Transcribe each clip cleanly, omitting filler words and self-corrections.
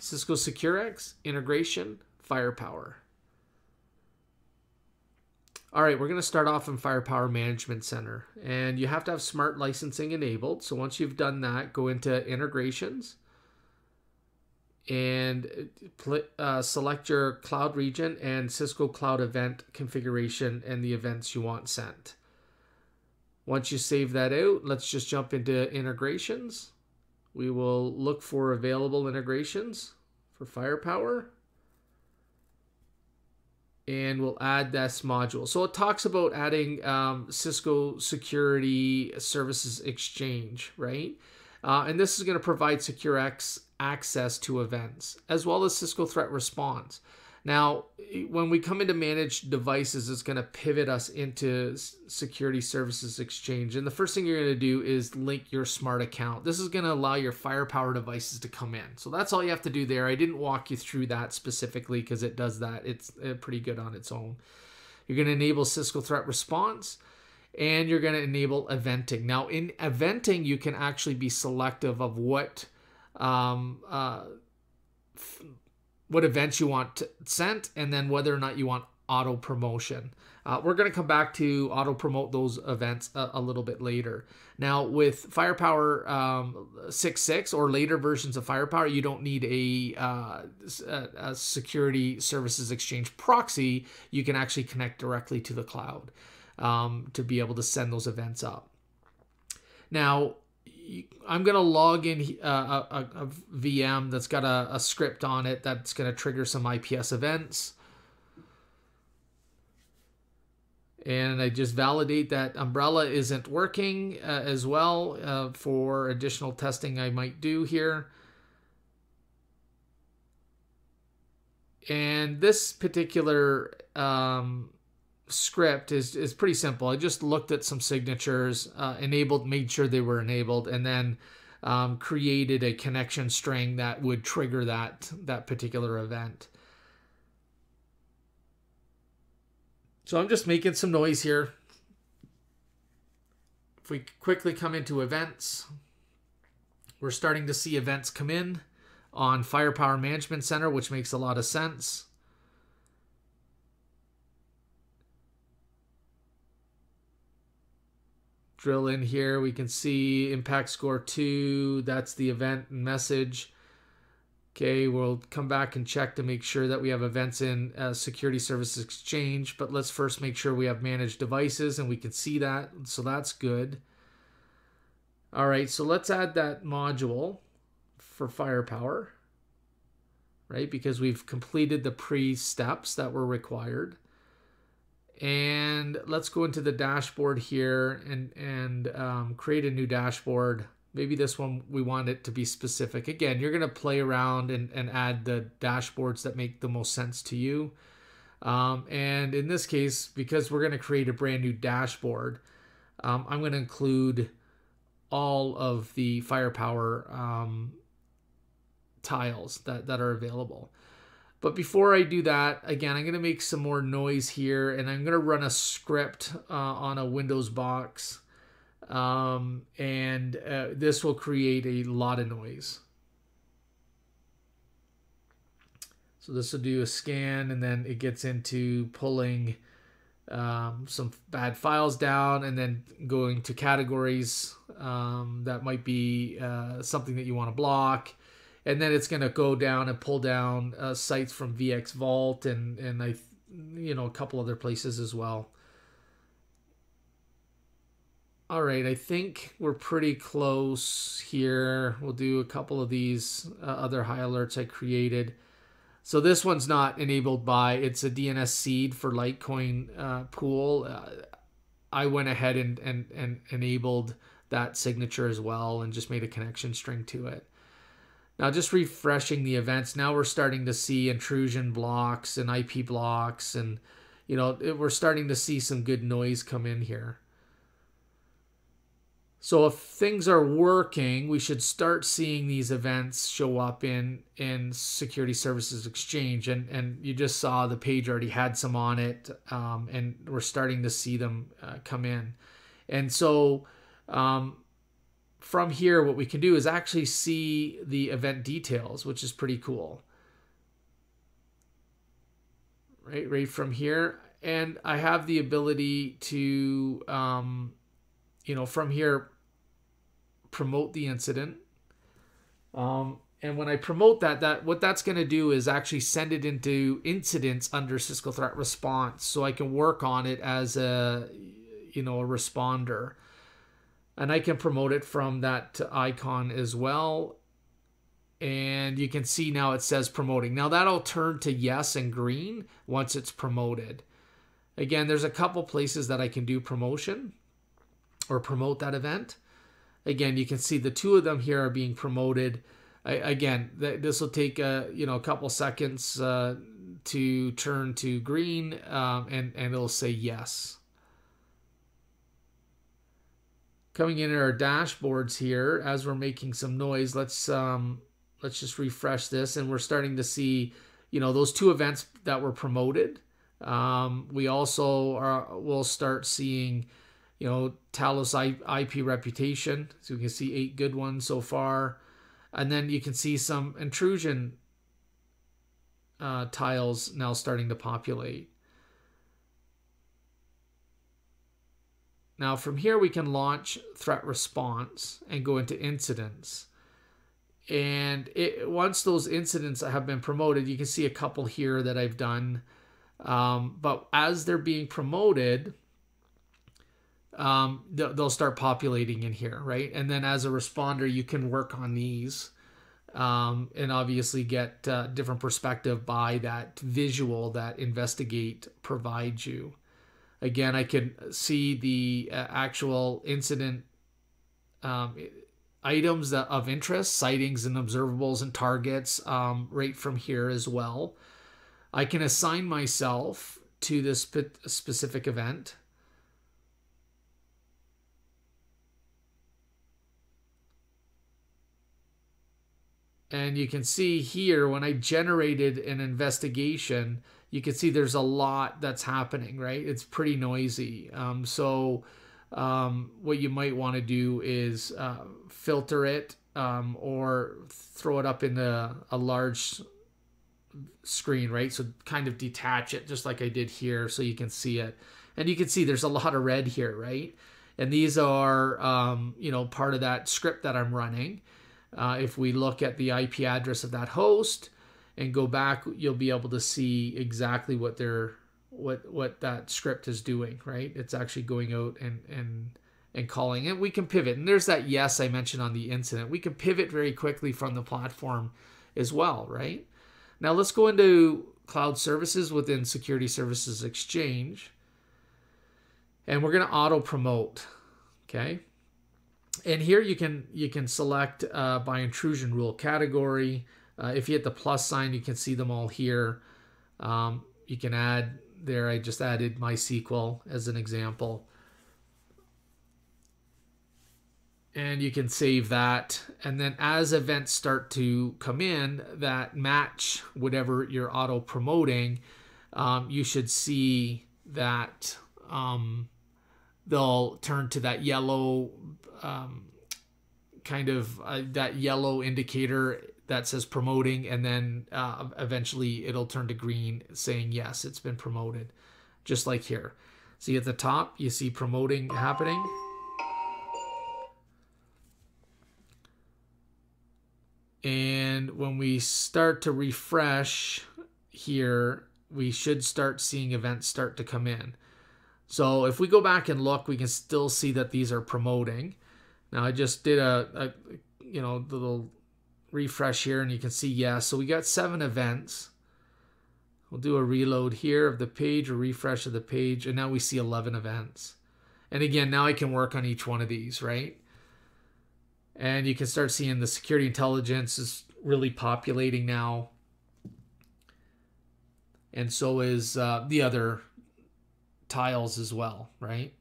Cisco SecureX, Integration, Firepower. All right, we're going to start off in Firepower Management Center, and you have to have smart licensing enabled. So once you've done that, go into integrations and select your cloud region and Cisco Cloud Event Configuration and the events you want sent. Once you save that out, let's just jump into integrations. We will look for available integrations for Firepower. And we'll add this module. So it talks about adding Cisco Security Services Exchange, right? And this is going to provide SecureX access to events, as well as Cisco Threat Response. Now, when we come into Managed Devices, it's going to pivot us into Security Services Exchange. And the first thing you're going to do is link your smart account. This is going to allow your Firepower devices to come in. So that's all you have to do there. I didn't walk you through that specifically because it does that. It's pretty good on its own. You're going to enable Cisco Threat Response, and you're going to enable eventing. Now, in eventing, you can actually be selective of what events you want sent, and then whether or not you want auto promotion. We're going to come back to auto promote those events a little bit later. Now with Firepower 6.6 or later versions of Firepower, you don't need a Security Services Exchange proxy. You can actually connect directly to the cloud to be able to send those events up. Now, I'm going to log in a VM that's got a script on it that's going to trigger some IPS events. And I just validate that Umbrella isn't working as well for additional testing I might do here. And this particular script is pretty simple. I just looked at some signatures, enabled, made sure they were enabled, and then created a connection string that would trigger that particular event. So I'm just making some noise here. If we quickly come into events, we're starting to see events come in on Firepower Management Center, which makes a lot of sense. Drill in here, we can see impact score 2, that's the event and message. Okay, we'll come back and check to make sure that we have events in Security Services Exchange, but let's first make sure we have Managed Devices, and we can see that, so that's good. All right, so let's add that module for Firepower, right, because we've completed the pre-steps that were required. And let's go into the dashboard here and create a new dashboard. Maybe this one, we want it to be specific. Again, you're going to play around and add the dashboards that make the most sense to you. And in this case, because we're going to create a brand new dashboard, I'm going to include all of the Firepower tiles that are available. But before I do that, again, I'm going to make some more noise here, and I'm going to run a script on a Windows box, and this will create a lot of noise. So this will do a scan, and then it gets into pulling some bad files down, and then going to categories that might be something that you want to block. And then it's going to go down and pull down sites from VX Vault and you know, a couple other places as well. All right, I think we're pretty close here. We'll do a couple of these other high alerts I created. So this one's not enabled by, it's a DNS seed for Litecoin pool. I went ahead and enabled that signature as well and just made a connection string to it. Now just refreshing the events, now we're starting to see intrusion blocks and IP blocks, and you know, we're starting to see some good noise come in here. So if things are working, we should start seeing these events show up in Security Services Exchange, and you just saw the page already had some on it, and we're starting to see them come in. And so from here, what we can do is actually see the event details, which is pretty cool. Right from here. And I have the ability to, you know, from here, promote the incident. And when I promote that, what that's going to do is actually send it into incidents under Cisco Threat Response, so I can work on it as a, you know, a responder. And I can promote it from that icon as well. And you can see now it says promoting. Now that'll turn to yes and green once it's promoted. Again, there's a couple places that I can do promotion or promote that event. Again, you can see the two of them here are being promoted. Again, this will take a, you know, a couple seconds to turn to green, and it'll say yes. Coming into our dashboards here, as we're making some noise, let's just refresh this, and we're starting to see, you know, those two events that were promoted. We also will start seeing, you know, Talos IP reputation. So we can see 8 good ones so far, and then you can see some intrusion tiles now starting to populate. Now from here we can launch Threat Response and go into incidents. And once those incidents have been promoted, you can see a couple here that I've done. But as they're being promoted, they'll start populating in here, right? And then as a responder, you can work on these and obviously get a different perspective by that visual that Investigate provides you. Again, I can see the actual incident items of interest, sightings and observables and targets right from here as well. I can assign myself to this specific event. And you can see here when I generated an investigation, you can see there's a lot that's happening, right? It's pretty noisy. So what you might want to do is filter it or throw it up in a large screen, right? So kind of detach it just like I did here so you can see it. And you can see there's a lot of red here, right? And these are, you know, part of that script that I'm running. If we look at the IP address of that host, and go back, you'll be able to see exactly what that script is doing, right? It's actually going out and calling, and we can pivot. And there's that yes I mentioned on the incident. We can pivot very quickly from the platform as well, right? Now let's go into cloud services within Security Services Exchange, and we're going to auto promote, okay? And here you can select by intrusion rule category. If you hit the plus sign, you can see them all here. You can add there. I just added MySQL as an example. And you can save that. And then as events start to come in that match whatever you're auto promoting, you should see that they'll turn to that yellow, kind of that yellow indicator that says promoting, and then eventually it'll turn to green saying yes, it's been promoted, just like here. See at the top, you see promoting happening. And when we start to refresh here, we should start seeing events start to come in. So if we go back and look, we can still see that these are promoting. Now I just did a you know, little refresh here, and you can see yes. So we got 7 events. We'll do a reload here of the page, a refresh of the page, and now we see 11 events. And again, now I can work on each one of these, right? And you can start seeing the security intelligence is really populating now, and so is the other tiles as well, right?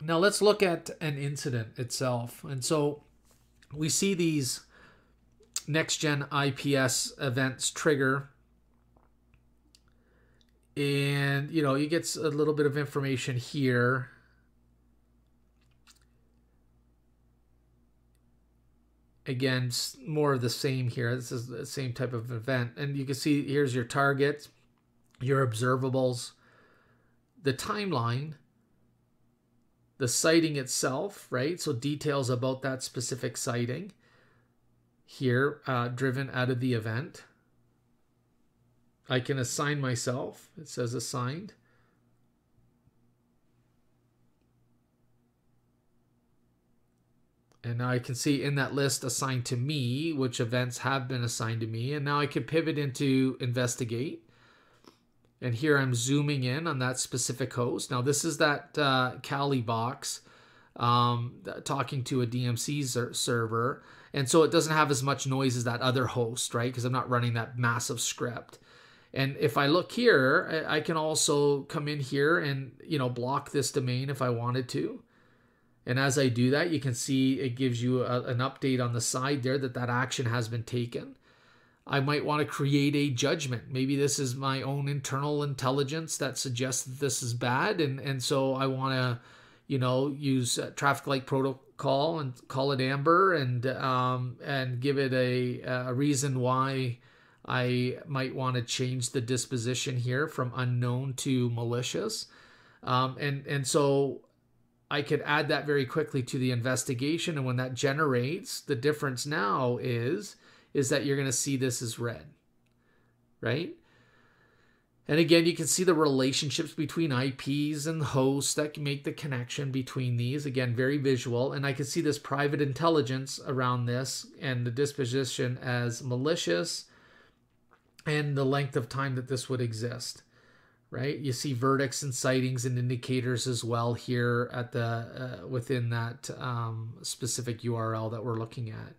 Now let's look at an incident itself. And so we see these next-gen IPS events trigger, and you know, you get a little bit of information here. Again, more of the same here. This is the same type of event. And you can see here's your targets, your observables, the timeline, the sighting itself, right? So details about that specific sighting here, driven out of the event. I can assign myself. It says assigned. And now I can see in that list assigned to me, which events have been assigned to me. And now I can pivot into Investigate. And here I'm zooming in on that specific host. Now this is that Kali box talking to a DMC server. And so it doesn't have as much noise as that other host, right? Because I'm not running that massive script. And if I look here, I can also come in here and, you know, block this domain if I wanted to. And as I do that, you can see it gives you an update on the side there that that action has been taken. I might want to create a judgment. Maybe this is my own internal intelligence that suggests that this is bad. And so I want to, you know, use traffic light protocol and call it amber and give it a reason why I might want to change the disposition here from unknown to malicious. And so I could add that very quickly to the investigation, and when that generates, the difference now is that you're going to see this as red, right? And again, you can see the relationships between IPs and hosts that can make the connection between these. Again, very visual, and I can see this private intelligence around this and the disposition as malicious and the length of time that this would exist. Right, you see verdicts and sightings and indicators as well here at the within that specific URL that we're looking at.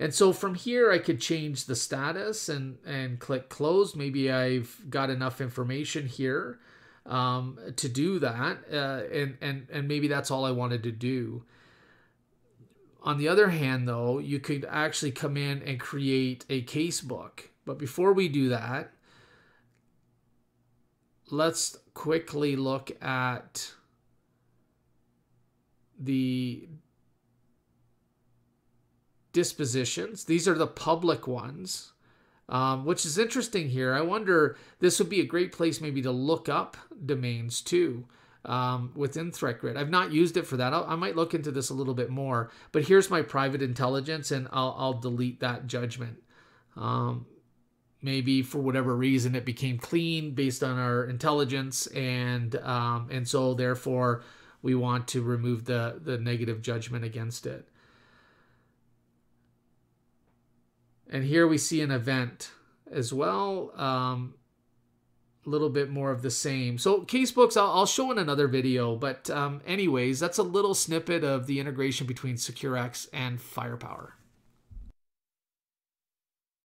And so from here, I could change the status and click close. Maybe I've got enough information here to do that, and maybe that's all I wanted to do. On the other hand, though, you could actually come in and create a casebook. But before we do that, let's quickly look at the dispositions. These are the public ones, which is interesting here. I wonder, this would be a great place maybe to look up domains too within Threat Grid. I've not used it for that. I might look into this a little bit more, but here's my private intelligence, and I'll delete that judgment. Maybe for whatever reason it became clean based on our intelligence, and so therefore we want to remove the negative judgment against it. And here we see an event as well, a little bit more of the same. So casebooks I'll show in another video, but anyways, that's a little snippet of the integration between SecureX and Firepower.